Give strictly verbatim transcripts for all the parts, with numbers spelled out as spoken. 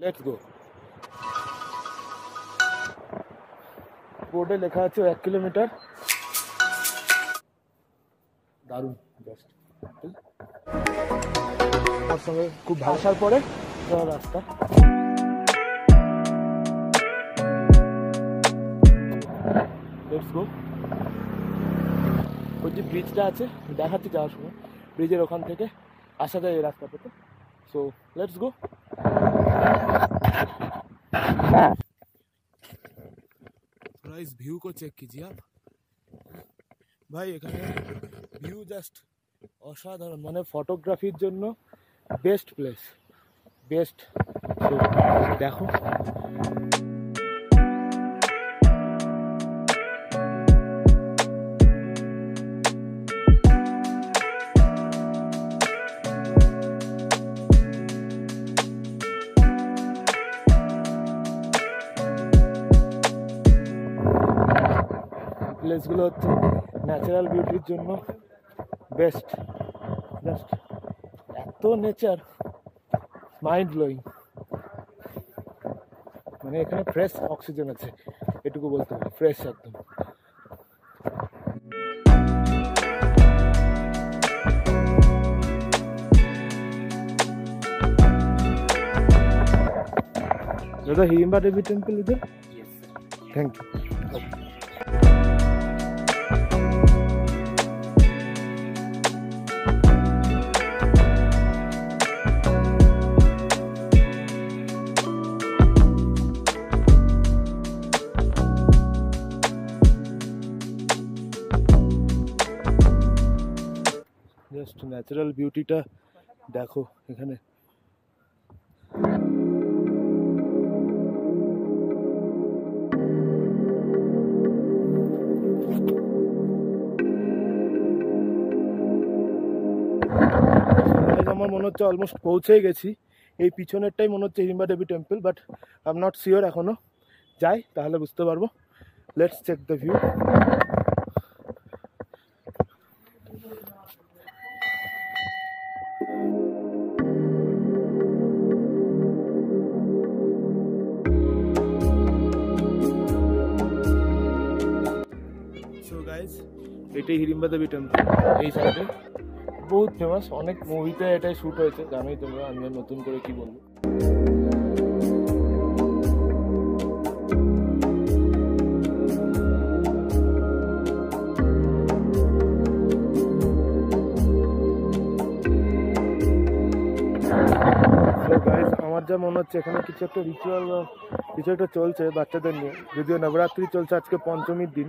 Let's go. बोर्डे लेखा আছে एक কিলোমিটার। দারুণ জাস্ট। আর সঙ্গে খুব ভাষার পরে যাওয়ার রাস্তা। Let's go. ওই যে ব্রিজটা আছে দেখাতে যাওয়ার সময় ব্রিজের ওখান থেকে আসা যায় এই রাস্তা থেকে। So let's go. थोड़ा इस व्यू को चेक कीजिए आप भाई। এখানে व्यू जस्ट असाधारण মানে ফটোগ্রাফির জন্য बेस्ट प्लेस बेस्ट। तो देखो প্লেসগুলো হচ্ছে ন্যাচারাল বিউটির জন্য বেস্ট। জাস্ট এত নেচার মাইন্ড ব্লোয়িং। মানে এখানে ফ্রেশ অক্সিজেন আছে এটুকু বলতে পারি, ফ্রেশ একদম। দাদা হিড়িম্বা দেবী টেম্পল উঠে। Thank you. जस्ट नैचरल ब्यूटीटा देखो एखाने। আমার মনে হচ্ছে অলমোস্ট পৌঁছেই গেছি। এই পিছনেরটাই মনে হচ্ছে Hidimba Devi temple, but I am not sure এখনো। যাই তাহলে বুঝতে পারবো। Let's check the view. এটাই হিড়িম্বা দেবী টেম্পল। এই সাইডে বহুত ফেমাস, অনেক মুভিতে এটাই শুট হয়েছে জানোই তোমরা। আমি আর নতুন করে কি বলবো। আমার যা মনে হচ্ছে এখানে কিছু একটা রিচুয়াল কিছু একটা চলছে বাচ্চাদের নিয়ে। যদিও নবরাত্রি চলছে আজকে পঞ্চমীর দিন,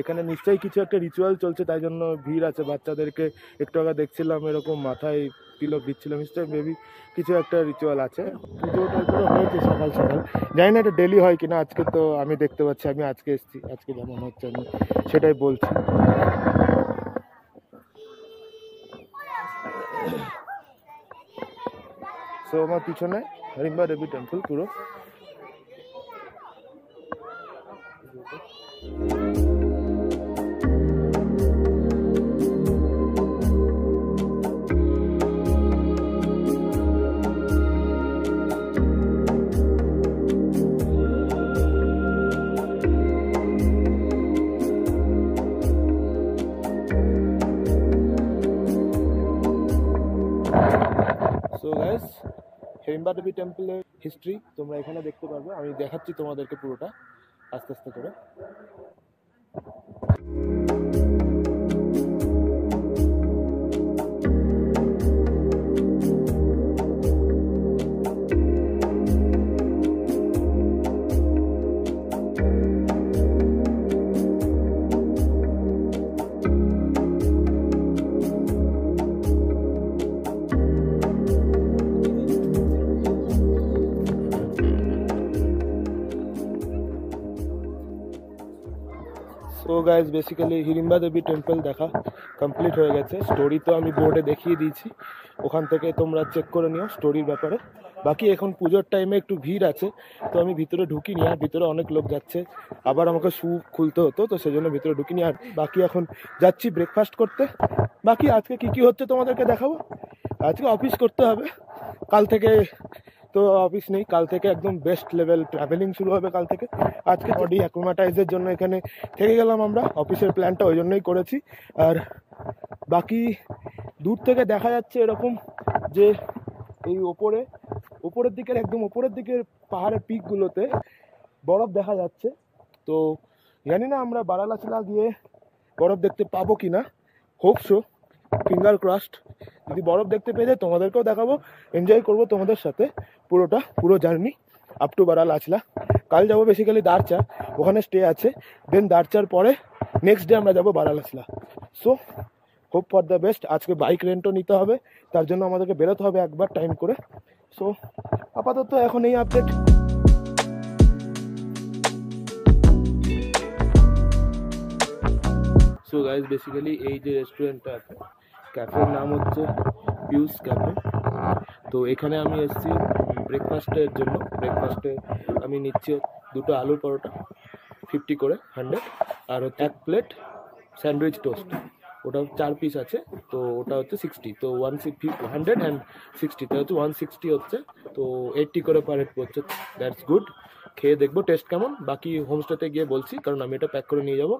এখানে নিশ্চয়ই কিছু একটা রিচুয়াল চলছে তাই জন্য ভিড় আছে। বাচ্চাদেরকে একটু আগে দেখছিলাম এরকম মাথায় তিলক দিচ্ছিলাম। নিশ্চয়ই বেবি কিছু একটা রিচুয়াল আছে। পুজো টাইপেরও হয়েছে সকাল সকাল। জানি না এটা ডেলি হয় কিনা। আজকে তো আমি দেখতে পাচ্ছি, আমি আজকে এসেছি, আজকে যেমন হচ্ছে আমি সেটাই বলছি। তো আমার পিছনে হিড়িম্বা দেবী টেম্পল পুরো। সো গাইস হিড়িম্বা দেবী টেম্পলের হিস্ট্রি তোমরা এখানে দেখতে পারবে। আমি দেখাচ্ছি তোমাদেরকে পুরোটা আস্তে আস্তে করে। তো guys basically Hidimba Devi temple দেখা কমপ্লিট হয়ে গেছে। স্টোরি তো আমি বোর্ডে দেখিয়ে দিয়েছি, ওখান থেকে তোমরা চেক করে নিও স্টোরির ব্যাপারে। বাকি এখন পুজোর টাইমে একটু ভিড় আছে তো আমি ভিতরে ঢুকিনি। আর ভিতরে অনেক লোক যাচ্ছে, আবার আমাকে শু খুলতে হতো তো সেজন্য ভিতরে ঢুকিনি। আর বাকি এখন যাচ্ছি ব্রেকফাস্ট করতে। বাকি আজকে কি কি হচ্ছে তোমাদেরকে দেখাবো। আজকে অফিস করতে হবে, কাল থেকে तो অফিস নেই, কাল থেকে একদম বেস্ট লেভেল ট্রাভেলিং শুরু হবে কাল থেকে। আজকে বডি অ্যাকোমোডাইজের জন্য এখানে থেকে গেলাম আমরা, অফিসের প্ল্যানটা ওই জন্যই করেছি। আর বাকি দূর থেকে দেখা যাচ্ছে এরকম যে এই ওপরে ওপরের দিকের একদম ওপরের দিকের পাহাড়ের পিকগুলোতে বরফ দেখা যাচ্ছে। তো জানি না আমরা বারালাচিলা গিয়ে বরফ দেখতে পাবো কি না, হোপসো, ফিঙ্গার ক্রসড। যদি বরফ দেখতে পেয়ে যায় তোমাদেরকেও দেখাবো, এনজয় করবো তোমাদের সাথে পুরোটা, পুরো জার্নি আপ টু বারালাচিলা। কাল যাবো বেসিক্যালি দারচা, ওখানে স্টে আছে, দেন দারচার পরে নেক্সট ডে আমরা যাবো Baralachala. So hope for the best. আজকে বাইক রেন্টও নিতে হবে, তার জন্য আমাদেরকে বেরোতে হবে একবার টাইম করে। সো আপাতত এখন এই আপডেট। সো গাইজ বেসিক্যালি এই যে রেস্টুরেন্টটা আছে, ক্যাফের নাম হচ্ছে পিউস ক্যাফে। তো এখানে আমি এসেছি ব্রেকফাস্টের জন্য। ব্রেকফাস্টে আমি নিচ্ছি দুটো আলুর পরোটা ফিফটি করে, হান্ড্রেড, আর হচ্ছে এক প্লেট স্যান্ডউইচ টোস্ট, ওটা চার পিস আছে, তো ওটা হচ্ছে সিক্সটি। তো one sixty hundred and sixty, তো হচ্ছে ওয়ান সিক্সটি হচ্ছে, তো এইট্টি করে পার হেড পড়ছে। দ্যাটস গুড, খেয়ে দেখবো টেস্ট কেমন, বাকি হোমস্টেতে গিয়ে বলছি, কারণ আমি এটা প্যাক করে নিয়ে যাবো।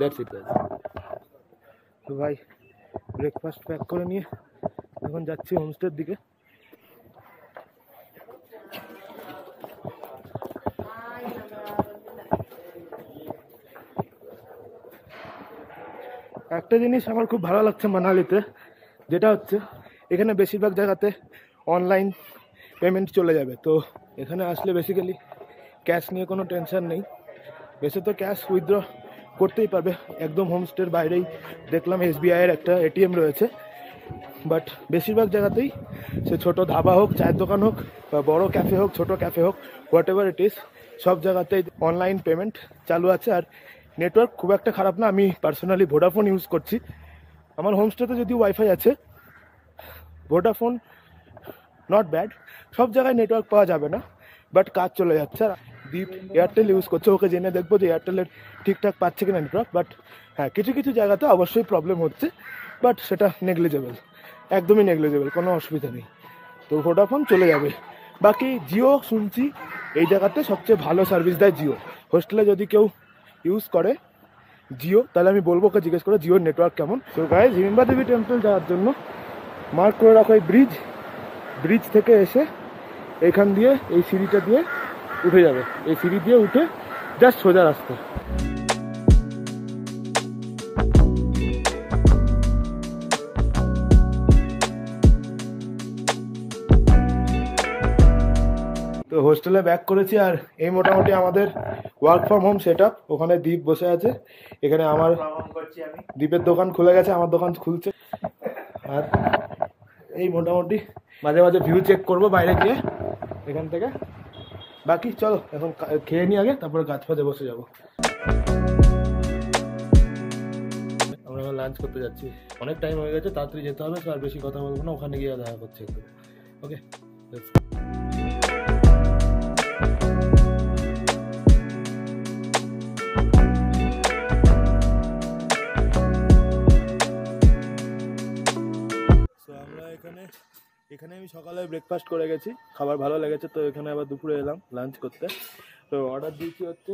That's it. তো ভাই ব্রেকফাস্ট প্যাক করে নিয়ে এখন যাচ্ছি হোমস্টের দিকে। একটা জিনিস আমার খুব ভালো লাগছে মানালিতে, যেটা হচ্ছে এখানে বেশিরভাগ জায়গাতে অনলাইন পেমেন্ট চলে যাবে। তো এখানে আসলে বেসিক্যালি ক্যাশ নিয়ে কোনো টেনশন নেই, বেশি তো ক্যাশ উইথড্র করতেই পারবে। একদম হোমস্টের বাইরেই দেখলাম এসবিআইয়ের একটা এটিএম রয়েছে, বাট বেশিরভাগ জায়গাতেই, সে ছোট ধাবা হোক, চায়ের দোকান হোক, বা বড় ক্যাফে হোক, ছোট ক্যাফে হোক, হোয়াট এভার ইট ইজ, সব জায়গাতেই অনলাইন পেমেন্ট চালু আছে। আর নেটওয়ার্ক খুব একটা খারাপ না, আমি পার্সোনালি ভোডাফোন ইউজ করছি। আমার হোমস্টেতে যদিও ওয়াইফাই আছে, ভোডাফোন নট ব্যাড। সব জায়গায় নেটওয়ার্ক পাওয়া যাবে না, বাট কাজ চলে যাচ্ছে। আর দীপ এয়ারটেল ইউজ করছে, ওকে জেনে দেখবো যে এয়ারটেলের ঠিকঠাক পাচ্ছে কিনা নেটওয়ার্ক। বাট হ্যাঁ, কিছু কিছু জায়গাতে অবশ্যই প্রবলেম হচ্ছে, বাট সেটা নেগলিজেবল, একদমই নেগলিজেবল, কোনো অসুবিধা নেই। তো ভোডাফোন চলে যাবে। বাকি জিও শুনছি এই জায়গাতে সবচেয়ে ভালো সার্ভিস দেয় জিও। হোস্টেলে যদি কেউ ইউজ করে জিও, তাহলে আমি বলবো ওকে জিজ্ঞেস করে জিওর নেটওয়ার্ক কেমন। তো গাইজ হিড়িম্বা দেবী টেম্পল যাওয়ার জন্য মার্ক করে রাখো এই ব্রিজ, ব্রিজ থেকে এসে এখান দিয়ে এই সিঁড়িটা দিয়ে উঠে যাবে, এই সিঁড়ি দিয়ে উঠে জাস্ট সোজা রাস্তা। তো হোস্টেলে ব্যাক করেছি, আর এই মোটামুটি আমাদের work from home set up. ওখানে দীপ বসে আছে, এখানে আমার দীপের দোকান খুলে গেছে, আমার দোকান খুলছে। আর এই মোটামুটি মাঝে মাঝে ভিউ চেক করবো বাইরে গিয়ে এখান থেকে। বাকি চলো এখন খেয়ে নিই আগে, তারপরে গাছ ফাজে বসে যাবো। আমরা এখন লাঞ্চ করতে যাচ্ছি, অনেক টাইম হয়ে গেছে, তাড়াতাড়ি যেতে হবে। আর বেশি কথা বলবো না, ওখানে গিয়ে দেখা করছি একটু, ওকে? এখানে এখানে আমি সকালে ব্রেকফাস্ট করে গেছি, খাবার ভালো লেগেছে। তো এখানে আবার দুপুরে এলাম লাঞ্চ করতে। তো অর্ডার দিয়েছি হচ্ছে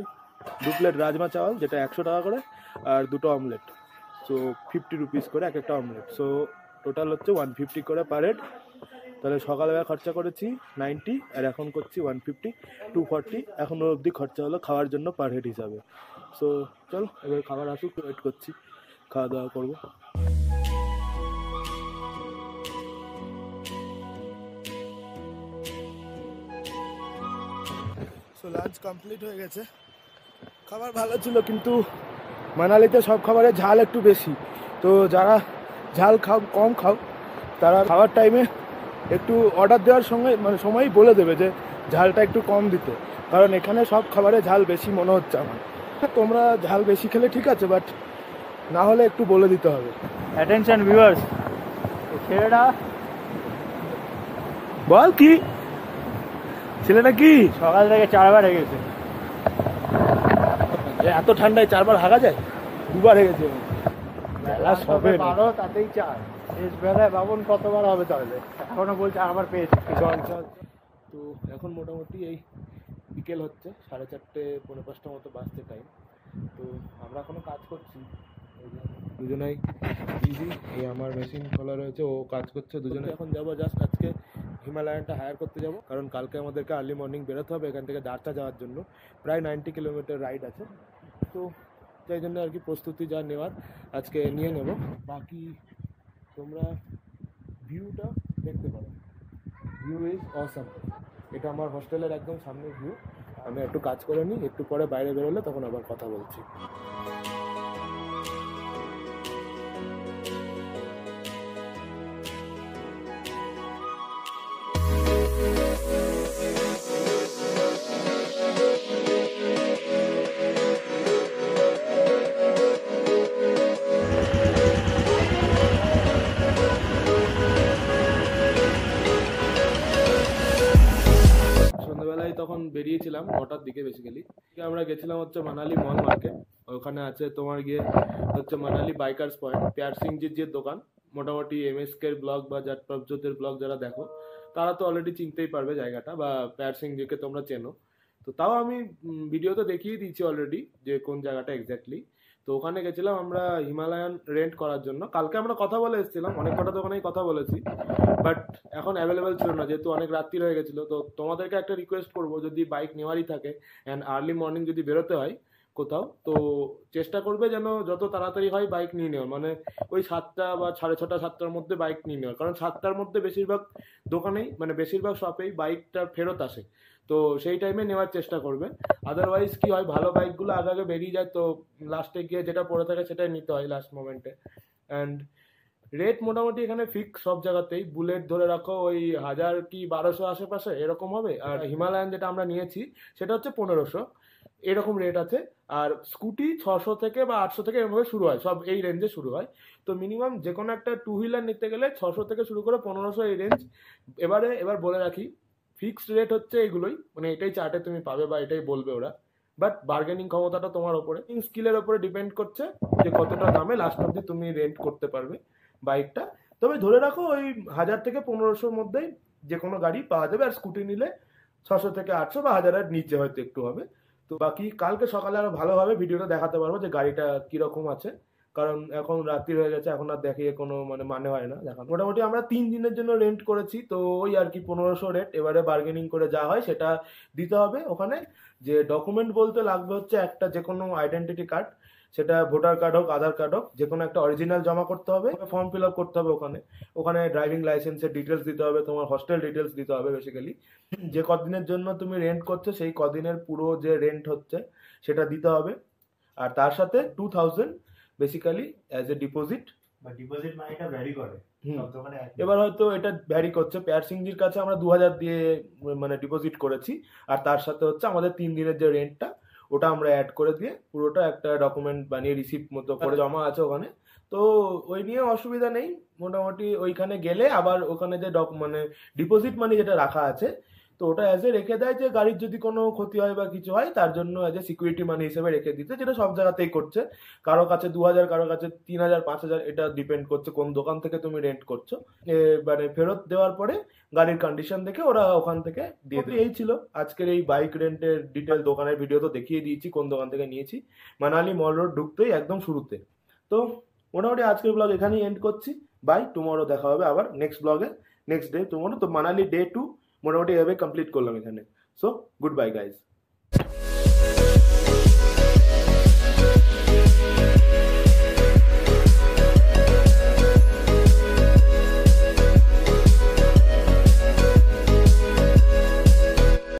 দু প্লেট রাজমা চাওয়াল, যেটা একশো টাকা করে, আর দুটো অমলেট, সো ফিফটি রুপিস করে এক একটা অমলেট। সো টোটাল হচ্ছে ওয়ান ফিফটি করে পার হেড। তাহলে সকালবেলা খরচা করেছি নাইনটি, আর এখন করছি ওয়ান ফিফটি টু ফর্টি এখন অবধি খরচা হলো খাওয়ার জন্য পার হেড হিসাবে। সো চলো এবার খাবার আসুক, ওয়েট করছি, খাওয়া দাওয়া করবো। সো লাঞ্চ কমপ্লিট হয়ে গেছে। খাবার ভালো ছিল, কিন্তু মানালিতে সব খাবারের ঝাল একটু বেশি। তো যারা ঝাল খাও, কম খাও, তারা খাওয়ার টাইমে একটু অর্ডার দেওয়ার সঙ্গে মানে সময়ই বলে দেবে যে ঝালটা একটু কম দিতে, কারণ এখানে সব খাবারে ঝাল বেশি মনে হচ্ছে আমার। তোমরা ঝাল বেশি খেলে ঠিক আছে, বাট না হলে একটু বলে দিতে হবে। অ্যাটেনশন ভিউয়ার্স, ছেলেটা বল কি ছেলেটা কি সকাল থেকে চারবার হয়ে গেছে, এত ঠান্ডায় চারবার হাগা যায়? দুবার হয়ে গেছে, তাতেই চার। শেষ বেলায় বাবন কতবার হবে তাহলে, এখনো বলছে আবার পেয়েছি। চল চল। তো तो এখন মোটামুটি এই বিকেল হচ্ছে সাড়ে চারটে পৌনে পাঁচটার মতো বাজতে টাইম। তো আমরা এখনও কাজ করছি দুজনেই ইজি, এই আমার মেশিন খোলা রয়েছে ও কাজ করছে দুজনে। এখন যাবো জাস্ট আজকে হিমালয়ানটা হায়ার করতে যাব, কারণ কালকে আমাদেরকে আর্লি মর্নিং বেরোতে হবে এখান থেকে দার্চা যাওয়ার জন্য, প্রায় নাইনটি কিলোমিটার রাইড আছে। তো তাই জন্য আর কি প্রস্তুতি যা নেওয়ার আজকে নিয়ে নেব, বাকি তোমরা ভিউটা দেখতে পারো। ভিউ ইজ অসাম, এটা আমার হোস্টেলের একদম সামনের ভিউ। আমি একটু কাজ করে নিই, একটু পরে বাইরে বেরোলে তখন আবার কথা বলছি। তখন বেরিয়েছিলাম নটার দিকে, বেসিক্যালি আমরা গেছিলাম হচ্ছে মানালি মল মার্কেট। ওখানে আছে তোমার গিয়ে হচ্ছে মানালি বাইকার্স পয়েন্ট, প্যার সিংজির যে দোকান, মোটামুটি এম এস কের ব্লগ বা জাট প্রবজোতের ব্লগ যারা দেখো তারা তো অলরেডি চিনতেই পারবে জায়গাটা, বা প্যার সিংজিকে তোমরা চেনো। তো তাও আমি ভিডিওতে দেখিয়ে দিয়েছি অলরেডি যে কোন জায়গাটা এক্স্যাক্টলি। তো ওখানে গেছিলাম আমরা হিমালয়ান রেন্ট করার জন্য। কালকে আমরা কথা বলে এসেছিলাম, অনেক কটা দোকানেই কথা বলেছি, বাট এখন অ্যাভেলেবেল ছিল না যেহেতু অনেক রাত্রি হয়ে গেছিলো। তো তোমাদেরকে একটা রিকোয়েস্ট করবো, যদি বাইক নেওয়ারই থাকে অ্যান্ড আর্লি মর্নিং যদি বেরোতে হয় কোথাও, তো চেষ্টা করবে যেন যত তাড়াতাড়ি হয় বাইক নিয়ে নেওয়ার, মানে ওই সাতটা বা সাড়ে ছটা সাতটার মধ্যে বাইক নিয়ে নেওয়ার, কারণ সাতটার মধ্যে বেশিরভাগ দোকানেই মানে বেশিরভাগ শপেই বাইকটা ফেরত আসে। তো সেই টাইমে নেওয়ার চেষ্টা করবে, আদারওয়াইজ কি হয় ভালো বাইকগুলো আগে আগে বেরিয়ে যায়, তো লাস্টে গিয়ে যেটা পড়ে থাকে সেটাই নিতে হয় লাস্ট মোমেন্টে। অ্যান্ড রেট মোটামুটি এখানে ফিক্স সব জায়গাতেই, বুলেট ধরে রাখো ওই হাজার কি বারোশো আশেপাশে এরকম হবে, আর হিমালয়ান যেটা আমরা নিয়েছি সেটা হচ্ছে পনেরোশো এরকম রেট আছে। আর স্কুটি ছশো থেকে বা আটশো থেকে এরকমভাবে শুরু হয়, সব এই রেঞ্জে শুরু হয়। তো মিনিমাম যে কোনো একটা টু হুইলার নিতে গেলে ছশো থেকে শুরু করে পনেরোশো এই রেঞ্জ। এবারে এবার বলে রাখি ফিক্সড রেট হচ্ছে এগুলোই, মানে এটাই চার্টে তুমি পাবে বা এটাই বলবে ওরা, বাট বার্গেনিং ক্ষমতাটা তোমার ওপরে, স্কিলের ওপরে ডিপেন্ড করছে যে কতটা দামে লাস্ট অব্দি তুমি রেন্ট করতে পারবে বাইকটা। তবে ধরে রাখো ওই হাজার থেকে পনেরোশোর মধ্যেই যে কোনো গাড়ি পাওয়া যাবে, আর স্কুটি নিলে ছশো থেকে আটশো বা হাজারের নিচে হয়তো একটু হবে। তো বাকি কালকে সকালে আরো ভালোভাবে ভিডিওটা দেখাতে পারবো যে গাড়িটা কিরকম আছে, কারণ এখন রাত্রি হয়ে গেছে, এখন আর দেখিয়ে কোনো মানে মানে হয় না দেখান। মোটামুটি আমরা তিন দিনের জন্য রেন্ট করেছি, তো ওই আর কি পনেরোশো রেট। এবারে বার্গেনিং করে যা হয় সেটা দিতে হবে। ওখানে যে ডকুমেন্ট বলতে লাগবে হচ্ছে একটা যে কোনো আইডেন্টিটি কার্ড, সেটা ভোটার কার্ড হোক আধার কার্ড হোক যে কোনো একটা অরিজিনাল জমা করতে হবে, ফর্ম ফিল আপ করতে হবে। ওখানে ওখানে ড্রাইভিং লাইসেন্সের ডিটেলস দিতে হবে, তোমার হোস্টেল ডিটেলস দিতে হবে। বেসিক্যালি যে কদিনের জন্য তুমি রেন্ট করছো সেই কদিনের পুরো যে রেন্ট হচ্ছে সেটা দিতে হবে, আর তার সাথে two thousand basically as a deposit. বা ডিপোজিট মানে এটা ভ্যারি করে, এবার হয়তো এটা ভ্যারি করছে। প্যার সিংজির কাছে আমরা দু হাজার দিয়ে মানে ডিপোজিট করেছি, আর তার সাথে হচ্ছে আমাদের তিন দিনের যে রেন্টটা ওটা আমরা অ্যাড করে দিয়ে পুরোটা একটা ডকুমেন্ট বানিয়ে রিসিপ্ট মতো করে জমা আছে ওখানে। তো ওই নিয়ে অসুবিধা নেই মোটামুটি। ওইখানে গেলে আবার ওখানে যে ডক মানে ডিপোজিট মানি যেটা রাখা আছে, তো ওটা অ্যাজ এ রেখে দেয় যে গাড়ির যদি কোনো ক্ষতি হয় বা কিছু হয় তার জন্য অ্যাজ এ সিকিউরিটি মানি হিসেবে রেখে দিতে, যেটা সব জায়গাতেই করছে। কারো কাছে দু হাজার কারো কাছে তিন হাজার পাঁচ হাজার এটা ডিপেন্ড করছে কোন দোকান থেকে তুমি রেন্ট করছো। মানে ফেরত দেওয়ার পরে গাড়ির কন্ডিশন দেখে ওরা ওখান থেকে দিয়ে দেয়। এই ছিল আজকের এই বাইক রেন্টের ডিটেল। দোকানের ভিডিও তো দেখিয়ে দিয়েছি কোন দোকান থেকে নিয়েছি, মানালি মল রোড ঢুকতেই একদম শুরুতে। তো মোটামুটি আজকের ব্লগ এখানেই এন্ড করছি, বাই। টুমরো দেখা হবে আবার নেক্সট ব্লগে, নেক্সট ডে টুমরো। তো মানালি ডে টু মোটামুটি এভাবে কমপ্লিট করলাম এখানে। So good bye guys.